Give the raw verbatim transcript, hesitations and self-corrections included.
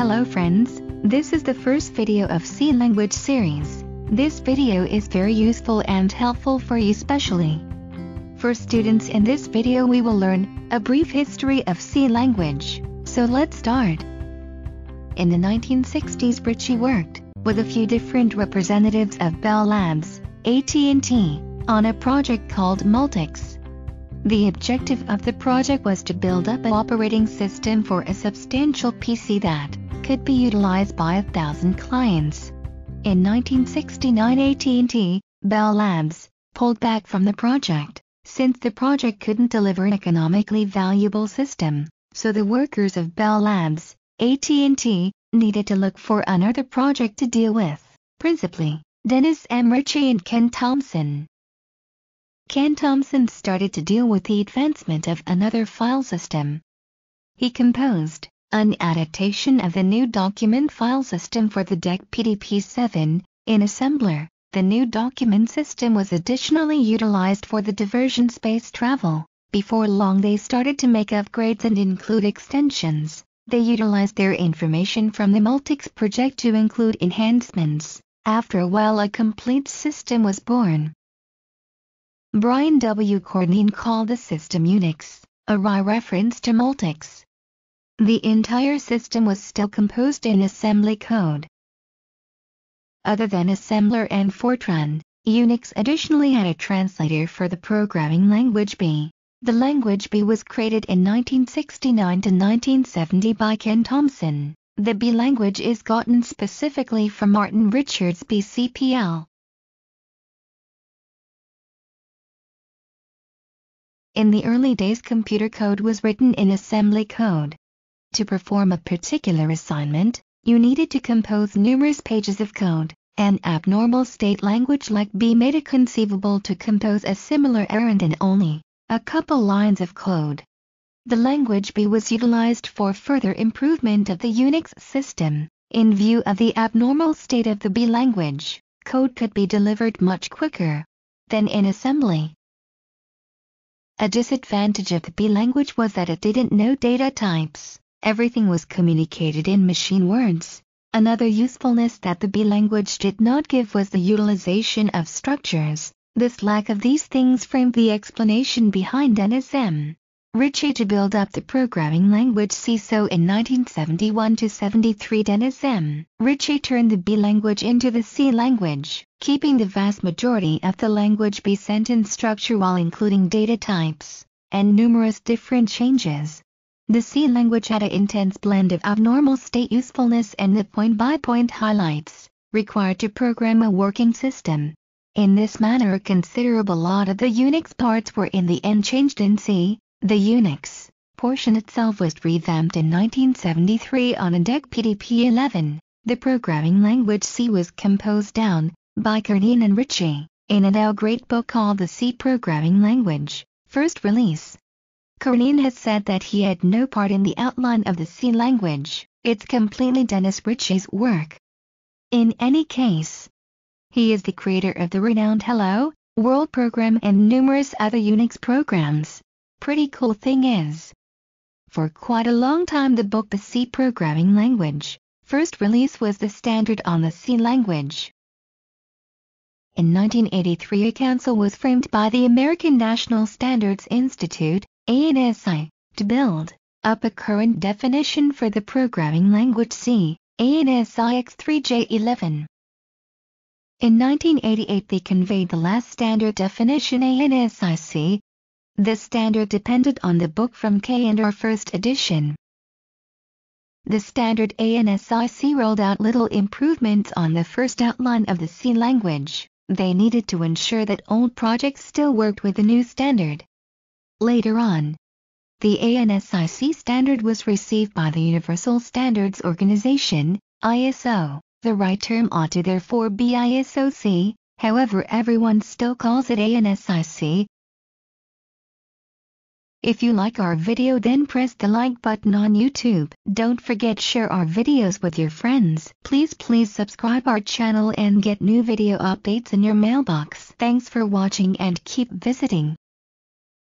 Hello friends, this is the first video of C language series. This video is very useful and helpful for you, especially for students. In this video we will learn a brief history of C language. So let's start. In the nineteen sixties, Ritchie worked with a few different representatives of Bell Labs, A T and T, on a project called Multics. The objective of the project was to build up an operating system for a substantial P C that could be utilized by a thousand clients. In nineteen sixty-nine, A T and T, Bell Labs, pulled back from the project, since the project couldn't deliver an economically valuable system, so the workers of Bell Labs, A T and T, needed to look for another project to deal with, principally Dennis M. Ritchie and Ken Thompson. Ken Thompson started to deal with the advancement of another file system. He composed an adaptation of the new document file system for the D E C P D P seven in assembler. The new document system was additionally utilized for the diversion space travel. Before long, they started to make upgrades and include extensions. They utilized their information from the Multics project to include enhancements. After a while, a complete system was born. Brian W. Kernighan called the system UNIX, a reference to Multics. The entire system was still composed in assembly code. Other than assembler and Fortran, UNIX additionally had a translator for the programming language B. The language B was created in nineteen sixty-nine to nineteen seventy by Ken Thompson. The B language is gotten specifically from Martin Richards' B C P L. In the early days, computer code was written in assembly code. To perform a particular assignment, you needed to compose numerous pages of code. An abnormal state language like B made it conceivable to compose a similar errand in only a couple lines of code. The language B was utilized for further improvement of the UNIX system. In view of the abnormal state of the B language, code could be delivered much quicker than in assembly. A disadvantage of the B language was that it didn't know data types. Everything was communicated in machine words. Another usefulness that the B language did not give was the utilization of structures. This lack of these things framed the explanation behind Dennis M. Ritchie to build up the programming language C. So in nineteen seventy-one to seventy-three, Dennis M. Ritchie turned the B language into the C language, keeping the vast majority of the language B sentence structure while including data types and numerous different changes. The C language had an intense blend of abnormal state usefulness and the point-by-point highlights required to program a working system. In this manner, a considerable lot of the UNIX parts were in the end changed in C. The UNIX portion itself was revamped in nineteen seventy-three on a D E C P D P eleven. The programming language C was composed down by Kernighan and Ritchie in a now great book called The C Programming Language, first release. Kernighan has said that he had no part in the outline of the C language. It's completely Dennis Ritchie's work. In any case, he is the creator of the renowned Hello World program and numerous other UNIX programs. Pretty cool thing is, for quite a long time the book The C Programming Language, first release was the standard on the C language. In nineteen eighty-three, a council was framed by the American National Standards Institute, A N S I, to build up a current definition for the programming language C, ANSI X three J eleven. In nineteen eighty-eight, they conveyed the last standard definition, ANSI C. This standard depended on the book from K and R first edition. The standard ANSI C rolled out little improvements on the first outline of the C language. They needed to ensure that old projects still worked with the new standard. Later on, the ANSI C standard was received by the Universal Standards Organization, I S O. The right term ought to therefore be I S O C, however everyone still calls it ANSI C. If you like our video, then press the like button on YouTube. Don't forget, share our videos with your friends. Please please subscribe our channel and get new video updates in your mailbox. Thanks for watching and keep visiting.